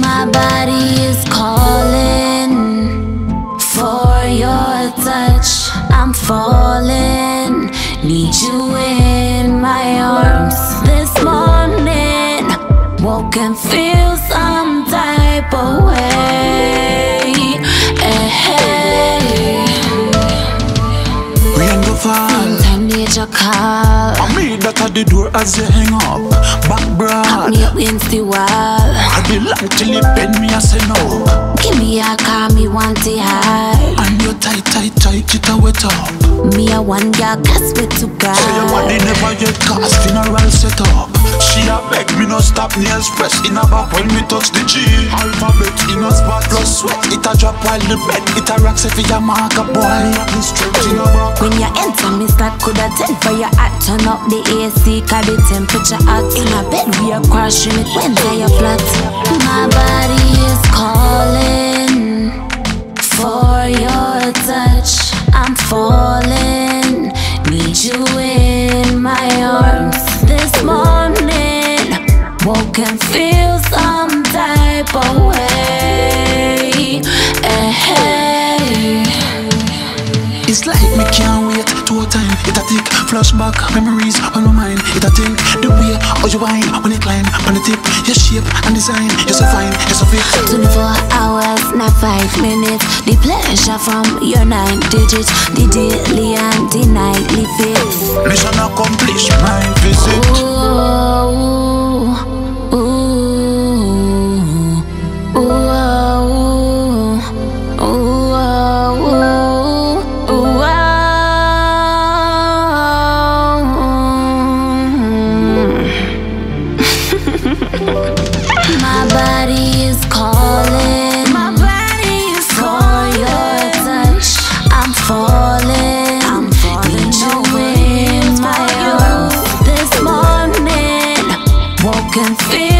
My body is calling for your touch. I'm falling, need you in my arms. This morning, woke and feel some type of way. We ain't go far. Sometimes need your call. I meet that at the door as you hang up. Back broad. Hop me up against the wall. Be long till you bend me, I say no. Give me a car, me want it high. And you tight, tight, tight, get a wet up. Me a one girl, cast with two guys. Say your body never get cast, funeral set up. She a beg me no stop, nails press in a back when me touch the G. Alphabet in a spot, plus sweat, it a drop while the bed. It a rock, say for your mark, a boy. When you enter, me start coulda tell for your hat. Turn up the AC, cause the temperature hot. In a bed, we a crashing it when they a flat. My body is calling for your touch. I'm falling, need you in my arms. This morning, woke and feel some type of way. It's like me can't wait to a time. It a tick, flashback, memories on my mind. It a thing, the way how you whine when it climb on the tip. Your shape and design, you're so fine, you're so fit. 24 hours, not 5 minutes. The pleasure from your 9 digits. The daily and the nightly fix. Mission accomplished, my visit. Ooh, ooh, ooh, ooh, ooh, ooh, ooh, ooh. My body is calling. My body is calling for your touch. I'm falling. I'm falling away in my arms. This morning, woke and feel.